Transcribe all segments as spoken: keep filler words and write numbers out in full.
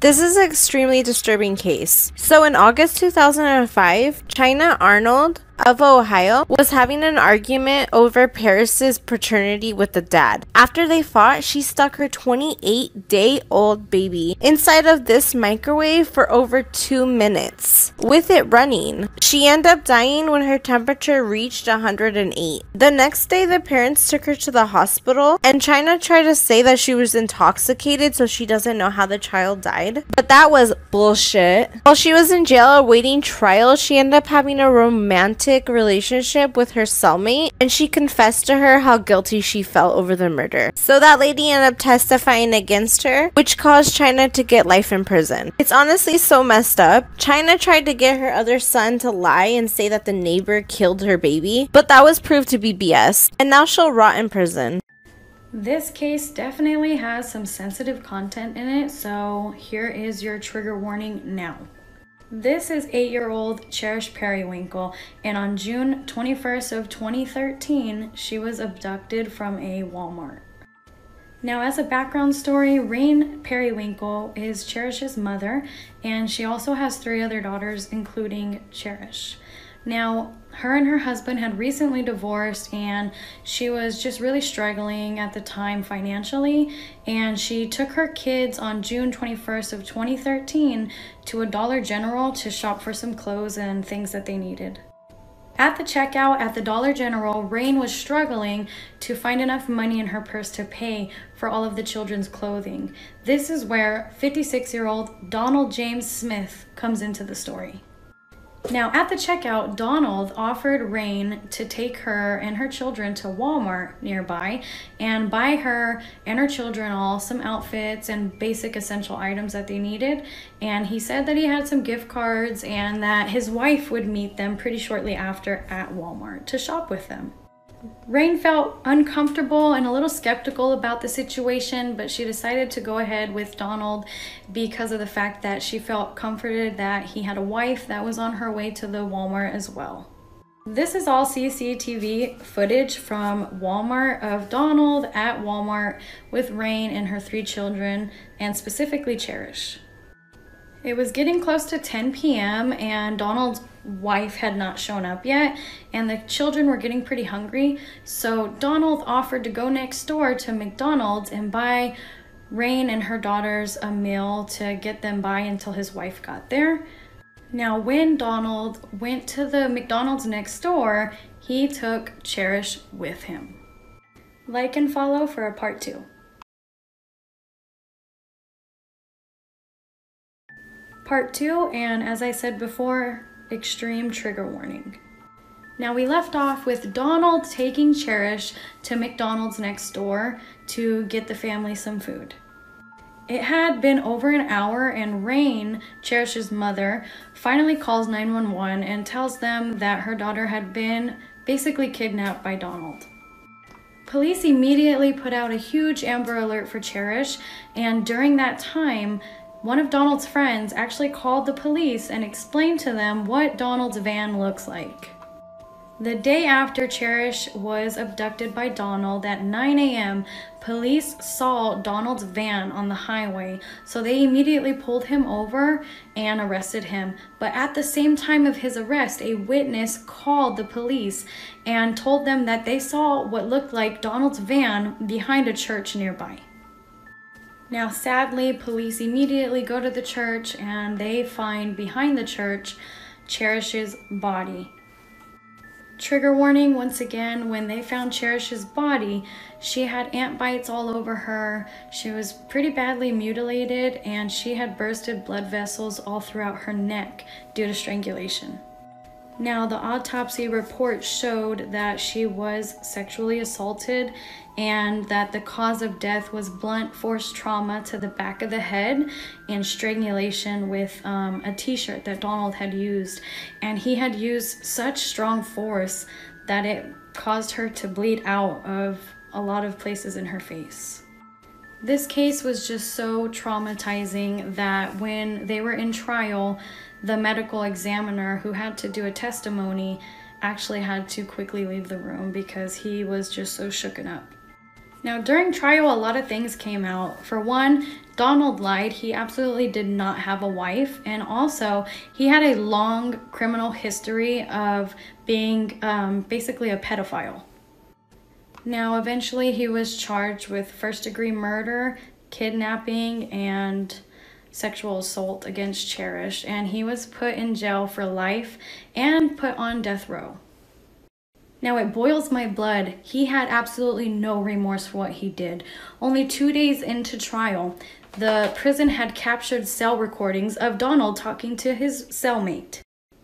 This is an extremely disturbing case. So in August two thousand five, China Arnold of Ohio was having an argument over Paris's paternity with the dad. After they fought, she stuck her twenty-eight day old baby inside of this microwave for over two minutes with it running. She ended up dying when her temperature reached one hundred eight. The next day, the parents took her to the hospital, and China tried to say that she was intoxicated, so she doesn't know how the child died. But that was bullshit. While she was in jail awaiting trial, she ended up having a romantic relationship with her cellmate, and she confessed to her how guilty she felt over the murder. So that lady ended up testifying against her, which caused China to get life in prison. It's honestly so messed up. China tried to get her other son to lie and say that the neighbor killed her baby, but that was proved to be B S, and now she'll rot in prison. This case definitely has some sensitive content in it, so here is your trigger warning now. This is eight-year-old Cherish Perrywinkle, and on June twenty-first of twenty thirteen, she was abducted from a Walmart. Now, as a background story, Rain Perrywinkle is Cherish's mother, and she also has three other daughters, including Cherish. Now, her and her husband had recently divorced, and she was just really struggling at the time financially, and she took her kids on June twenty-first of twenty thirteen to a Dollar General to shop for some clothes and things that they needed. At the checkout at the Dollar General, Rain was struggling to find enough money in her purse to pay for all of the children's clothing. This is where fifty-six-year-old Donald James Smith comes into the story. Now, at the checkout, Donald offered Rain to take her and her children to Walmart nearby and buy her and her children all some outfits and basic essential items that they needed. And he said that he had some gift cards and that his wife would meet them pretty shortly after at Walmart to shop with them. Rain felt uncomfortable and a little skeptical about the situation, but she decided to go ahead with Donald because of the fact that she felt comforted that he had a wife that was on her way to the Walmart as well. This is all C C T V footage from Walmart of Donald at Walmart with Rain and her three children, and specifically Cherish. It was getting close to ten p m and Donald's wife had not shown up yet, and the children were getting pretty hungry, so Donald offered to go next door to McDonald's and buy Rain and her daughters a meal to get them by until his wife got there. Now, when Donald went to the McDonald's next door, he took Cherish with him. Like and follow for a part two. Part two, and as I said before, extreme trigger warning. Now, we left off with Donald taking Cherish to McDonald's next door to get the family some food. It had been over an hour, and Rain, Cherish's mother, finally calls nine one one and tells them that her daughter had been basically kidnapped by Donald. Police immediately put out a huge Amber Alert for Cherish, and during that time, one of Donald's friends actually called the police and explained to them what Donald's van looks like. The day after Cherish was abducted by Donald at nine a m, police saw Donald's van on the highway, so they immediately pulled him over and arrested him. But at the same time of his arrest, a witness called the police and told them that they saw what looked like Donald's van behind a church nearby. Now, sadly, police immediately go to the church and they find behind the church Cherish's body. Trigger warning once again, when they found Cherish's body, she had ant bites all over her, she was pretty badly mutilated, and she had bursted blood vessels all throughout her neck due to strangulation. Now, the autopsy report showed that she was sexually assaulted and that the cause of death was blunt force trauma to the back of the head and strangulation with um, a t-shirt that Donald had used. And he had used such strong force that it caused her to bleed out of a lot of places in her face. This case was just so traumatizing that when they were in trial, the medical examiner who had to do a testimony actually had to quickly leave the room because he was just so shooken up. Now, during trial, a lot of things came out. For one, Donald lied. He absolutely did not have a wife. And also, he had a long criminal history of being um, basically a pedophile. Now, eventually, he was charged with first-degree murder, kidnapping, and sexual assault against Cherish. And he was put in jail for life and put on death row. Now, it boils my blood. He had absolutely no remorse for what he did. Only two days into trial, the prison had captured cell recordings of Donald talking to his cellmate.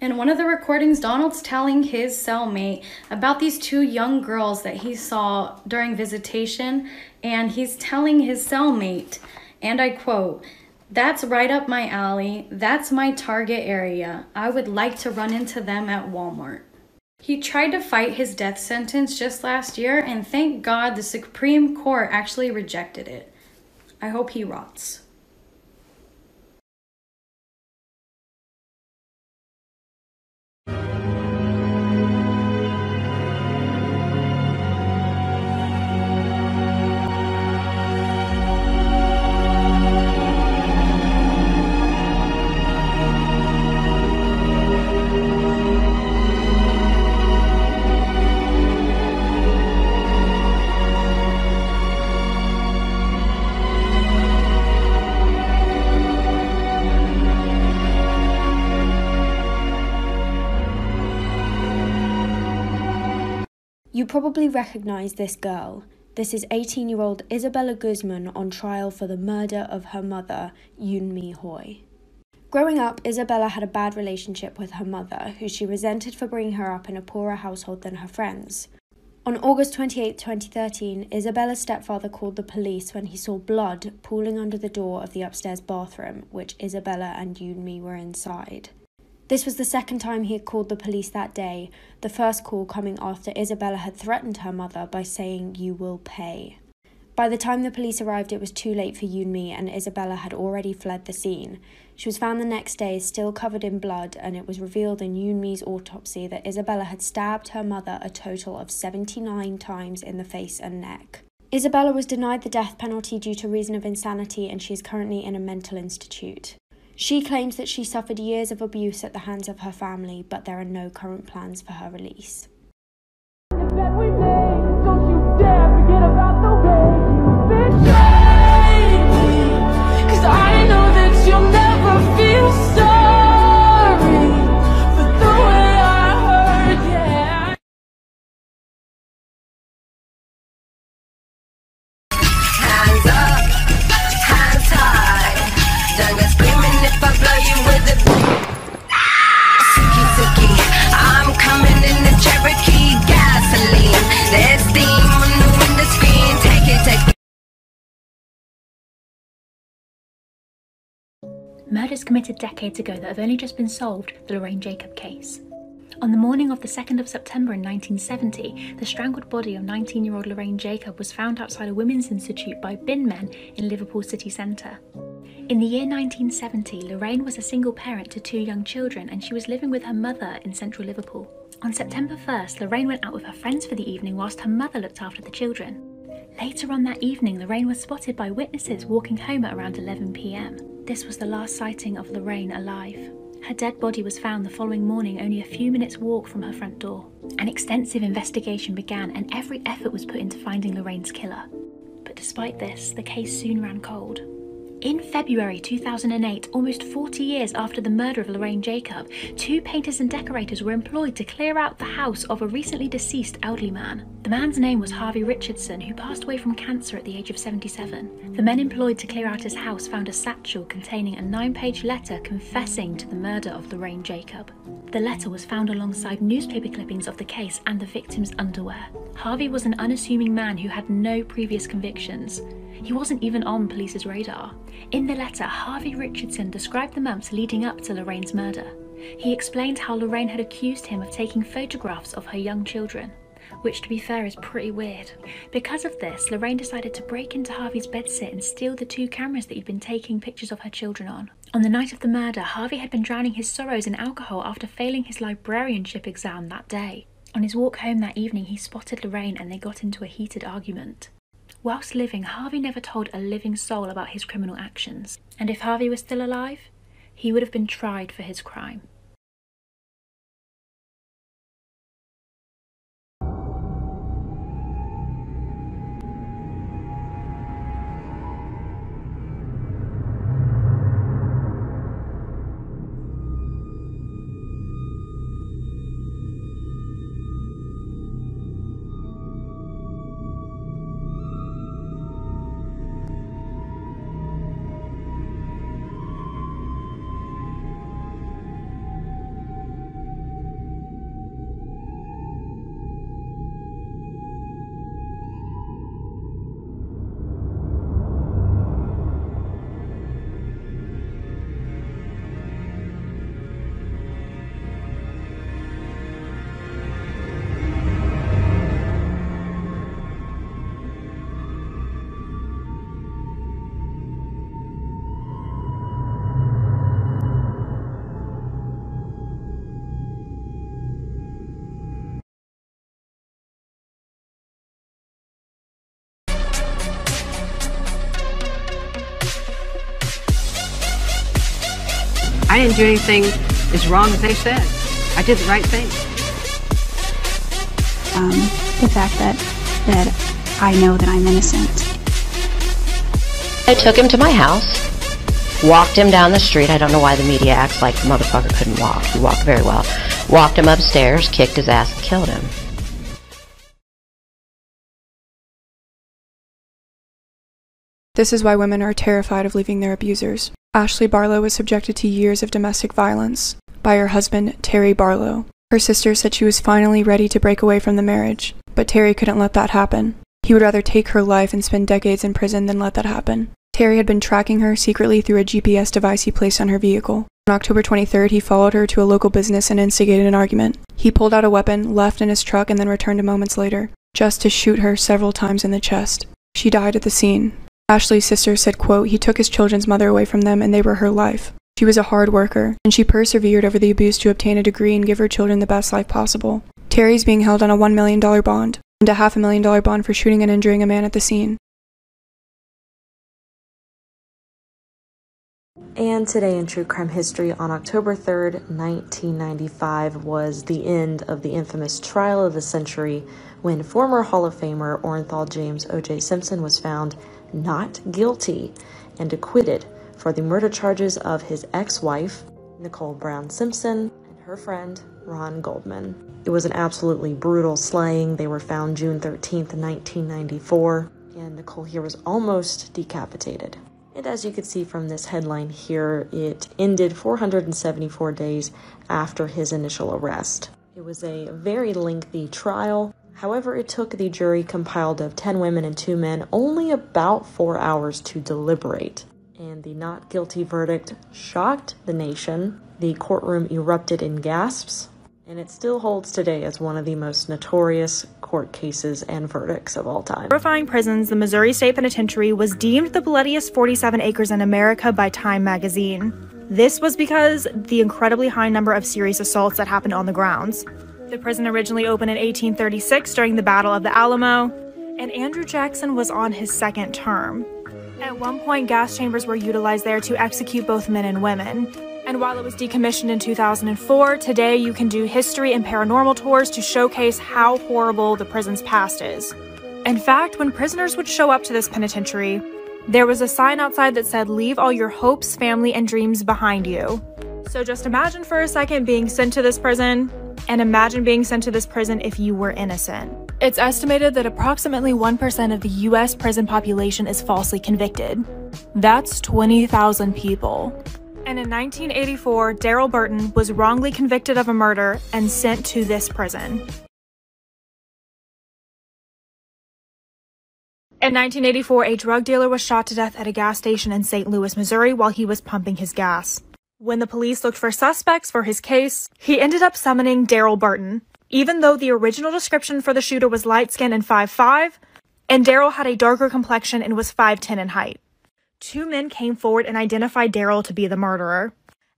In one of the recordings, Donald's telling his cellmate about these two young girls that he saw during visitation, and he's telling his cellmate, and I quote, "That's right up my alley. That's my target area. I would like to run into them at Walmart." He tried to fight his death sentence just last year, and thank God the Supreme Court actually rejected it. I hope he rots. You probably recognise this girl. This is eighteen-year-old Isabella Guzman on trial for the murder of her mother, Yunmi Hoi. Growing up, Isabella had a bad relationship with her mother, who she resented for bringing her up in a poorer household than her friends. On August twenty-eighth, twenty thirteen, Isabella's stepfather called the police when he saw blood pooling under the door of the upstairs bathroom, which Isabella and Yunmi were inside. This was the second time he had called the police that day, the first call coming after Isabella had threatened her mother by saying, "You will pay." By the time the police arrived, it was too late for Yunmi, and Isabella had already fled the scene. She was found the next day still covered in blood, and it was revealed in Yunmi's autopsy that Isabella had stabbed her mother a total of seventy-nine times in the face and neck. Isabella was denied the death penalty due to reason of insanity, and she is currently in a mental institute. She claims that she suffered years of abuse at the hands of her family, but there are no current plans for her release. Murders committed decades ago that have only just been solved, the Lorraine Jacob case. On the morning of the second of September in nineteen seventy, the strangled body of nineteen-year-old Lorraine Jacob was found outside a women's institute by bin men in Liverpool city centre. In the year nineteen seventy, Lorraine was a single parent to two young children, and she was living with her mother in central Liverpool. On September first, Lorraine went out with her friends for the evening whilst her mother looked after the children. Later on that evening, Lorraine was spotted by witnesses walking home at around eleven p m. This was the last sighting of Lorraine alive. Her dead body was found the following morning, only a few minutes' walk from her front door. An extensive investigation began, and every effort was put into finding Lorraine's killer. But despite this, the case soon ran cold. In February two thousand eight, almost forty years after the murder of Lorraine Jacob, two painters and decorators were employed to clear out the house of a recently deceased elderly man. The man's name was Harvey Richardson, who passed away from cancer at the age of seventy-seven. The men employed to clear out his house found a satchel containing a nine-page letter confessing to the murder of Lorraine Jacob. The letter was found alongside newspaper clippings of the case and the victim's underwear. Harvey was an unassuming man who had no previous convictions. He wasn't even on police's radar. In the letter, Harvey Richardson described the months leading up to Lorraine's murder. He explained how Lorraine had accused him of taking photographs of her young children, which, to be fair, is pretty weird. Because of this, Lorraine decided to break into Harvey's bedsit and steal the two cameras that he'd been taking pictures of her children on. On the night of the murder, Harvey had been drowning his sorrows in alcohol after failing his librarianship exam that day. On his walk home that evening, he spotted Lorraine and they got into a heated argument. Whilst living, Harvey never told a living soul about his criminal actions, and if Harvey was still alive, he would have been tried for his crime. I didn't do anything as wrong as they said. I did the right thing. Um, the fact that that I know that I'm innocent. I took him to my house, walked him down the street. I don't know why the media acts like the motherfucker couldn't walk. He walked very well. Walked him upstairs, kicked his ass, and killed him. This is why women are terrified of leaving their abusers. Ashley Barlow was subjected to years of domestic violence by her husband, Terry Barlow. Her sister said she was finally ready to break away from the marriage, but Terry couldn't let that happen. He would rather take her life and spend decades in prison than let that happen. Terry had been tracking her secretly through a G P S device he placed on her vehicle. On October twenty-third, he followed her to a local business and instigated an argument. He pulled out a weapon, left in his truck, and then returned moments later, just to shoot her several times in the chest. She died at the scene. Ashley's sister said, quote, "He took his children's mother away from them and they were her life. She was a hard worker, and she persevered over the abuse to obtain a degree and give her children the best life possible." Terry's being held on a one million dollar bond and a half a million dollar bond for shooting and injuring a man at the scene. And today in True Crime History on October third, nineteen ninety-five was the end of the infamous trial of the century when former Hall of Famer Orenthal James O J Simpson was found not guilty and acquitted for the murder charges of his ex-wife, Nicole Brown Simpson, and her friend, Ron Goldman. It was an absolutely brutal slaying. They were found June thirteenth, nineteen ninety-four, and Nicole here was almost decapitated. And as you can see from this headline here, it ended four hundred seventy-four days after his initial arrest. It was a very lengthy trial. However, it took the jury, compiled of ten women and two men, only about four hours to deliberate. And the not guilty verdict shocked the nation. The courtroom erupted in gasps, and it still holds today as one of the most notorious court cases and verdicts of all time. Terrifying prisons, the Missouri State Penitentiary was deemed the bloodiest forty-seven acres in America by Time magazine. This was because the incredibly high number of serious assaults that happened on the grounds. The prison originally opened in eighteen thirty-six during the Battle of the Alamo, and Andrew Jackson was on his second term. At one point, gas chambers were utilized there to execute both men and women. And while it was decommissioned in two thousand four, today you can do history and paranormal tours to showcase how horrible the prison's past is. In fact, when prisoners would show up to this penitentiary, there was a sign outside that said, "Leave all your hopes, family, and dreams behind you." So just imagine for a second being sent to this prison, and imagine being sent to this prison if you were innocent. It's estimated that approximately one percent of the U S prison population is falsely convicted. That's twenty thousand people. And in nineteen eighty-four, Darryl Burton was wrongly convicted of a murder and sent to this prison. In nineteen eighty-four, a drug dealer was shot to death at a gas station in Saint Louis, Missouri, while he was pumping his gas. When the police looked for suspects for his case, he ended up summoning Darryl Burton. Even though the original description for the shooter was light-skinned and five foot five, and Darryl had a darker complexion and was five foot ten in height. Two men came forward and identified Darryl to be the murderer,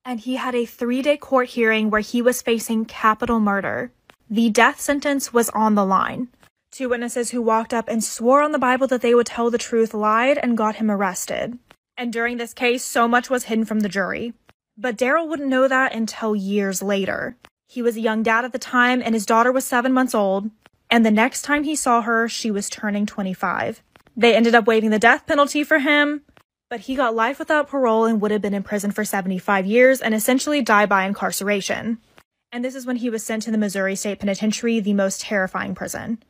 and he had a three-day court hearing where he was facing capital murder. The death sentence was on the line. Two witnesses who walked up and swore on the Bible that they would tell the truth lied and got him arrested. And during this case, so much was hidden from the jury. But Darryl wouldn't know that until years later. He was a young dad at the time, and his daughter was seven months old, and the next time he saw her, she was turning twenty-five. They ended up waiving the death penalty for him, but he got life without parole and would have been in prison for seventy-five years and essentially died by incarceration. And this is when he was sent to the Missouri State Penitentiary, the most terrifying prison.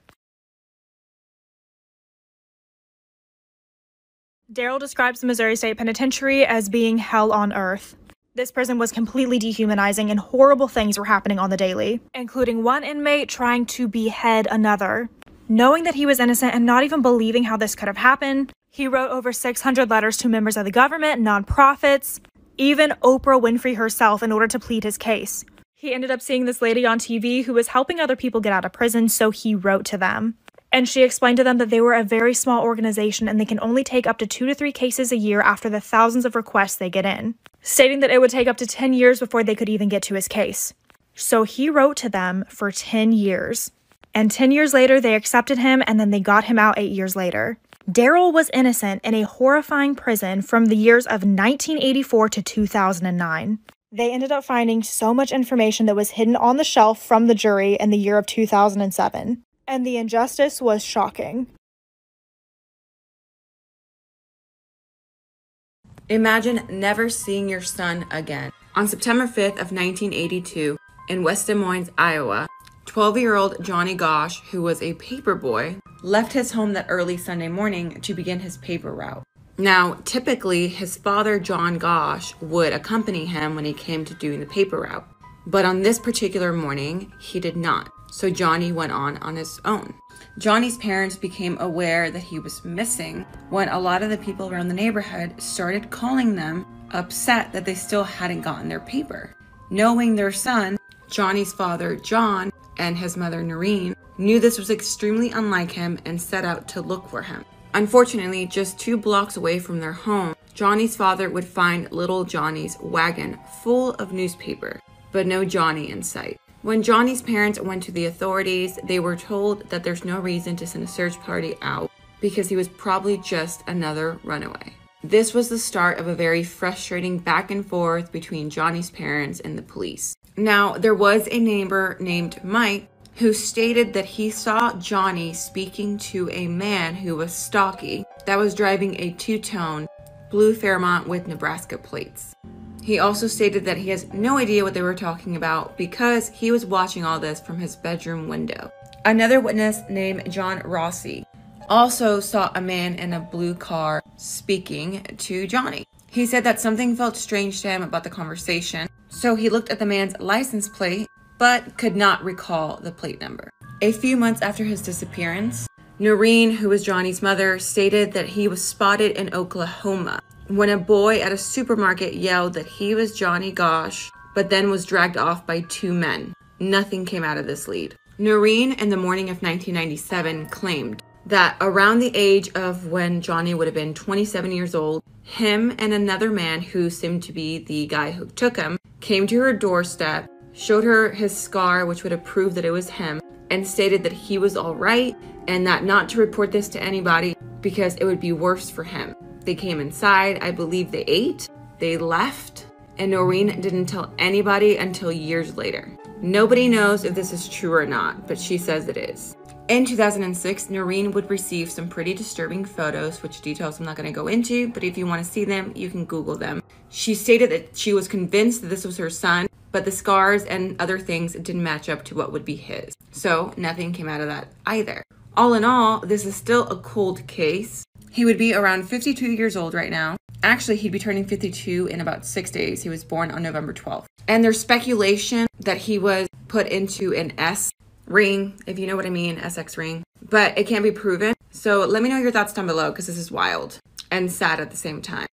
Darryl describes the Missouri State Penitentiary as being hell on earth. This prison was completely dehumanizing, and horrible things were happening on the daily, including one inmate trying to behead another. Knowing that he was innocent and not even believing how this could have happened, he wrote over six hundred letters to members of the government, nonprofits, even Oprah Winfrey herself in order to plead his case. He ended up seeing this lady on T V who was helping other people get out of prison, so he wrote to them. And she explained to them that they were a very small organization and they can only take up to two to three cases a year after the thousands of requests they get in, stating that it would take up to ten years before they could even get to his case. So he wrote to them for ten years. And ten years later, they accepted him, and then they got him out eight years later. Darryl was innocent in a horrifying prison from the years of nineteen eighty-four to two thousand nine. They ended up finding so much information that was hidden on the shelf from the jury in the year of two thousand seven. And the injustice was shocking. Imagine never seeing your son again. On September fifth of nineteen eighty-two, in West Des Moines, Iowa, twelve-year-old Johnny Gosch, who was a paper boy, left his home that early Sunday morning to begin his paper route. Now, typically, his father, John Gosch, would accompany him when he came to doing the paper route. But on this particular morning, he did not. So Johnny went on on his own. Johnny's parents became aware that he was missing when a lot of the people around the neighborhood started calling them, upset that they still hadn't gotten their paper. Knowing their son, Johnny's father, John, and his mother, Noreen, knew this was extremely unlike him and set out to look for him. Unfortunately, just two blocks away from their home, Johnny's father would find little Johnny's wagon full of newspaper, but no Johnny in sight. When Johnny's parents went to the authorities, they were told that there's no reason to send a search party out because he was probably just another runaway. This was the start of a very frustrating back and forth between Johnny's parents and the police. Now, there was a neighbor named Mike who stated that he saw Johnny speaking to a man who was stocky that was driving a two-tone blue Fairmont with Nebraska plates. He also stated that he has no idea what they were talking about because he was watching all this from his bedroom window. Another witness named John Rossi also saw a man in a blue car speaking to Johnny. He said that something felt strange to him about the conversation, so he looked at the man's license plate but could not recall the plate number. A few months after his disappearance, Noreen, who was Johnny's mother, stated that he was spotted in Oklahoma when a boy at a supermarket yelled that he was Johnny Gosch, but then was dragged off by two men. Nothing came out of this lead. Noreen, in the morning of nineteen ninety-seven, claimed that around the age of when Johnny would have been twenty-seven years old, him and another man who seemed to be the guy who took him, came to her doorstep, showed her his scar, which would have proved that it was him, and stated that he was all right and that not to report this to anybody because it would be worse for him. They came inside, I believe they ate, they left, and Noreen didn't tell anybody until years later. Nobody knows if this is true or not, but she says it is. In two thousand six, Noreen would receive some pretty disturbing photos, which details I'm not going to go into, but if you want to see them, you can Google them. She stated that she was convinced that this was her son, but the scars and other things didn't match up to what would be his. So nothing came out of that either. All in all, this is still a cold case. He would be around fifty-two years old right now. Actually, he'd be turning fifty-two in about six days. He was born on November twelfth. And there's speculation that he was put into an S ring, if you know what I mean, S X ring, but it can't be proven. So let me know your thoughts down below because this is wild and sad at the same time.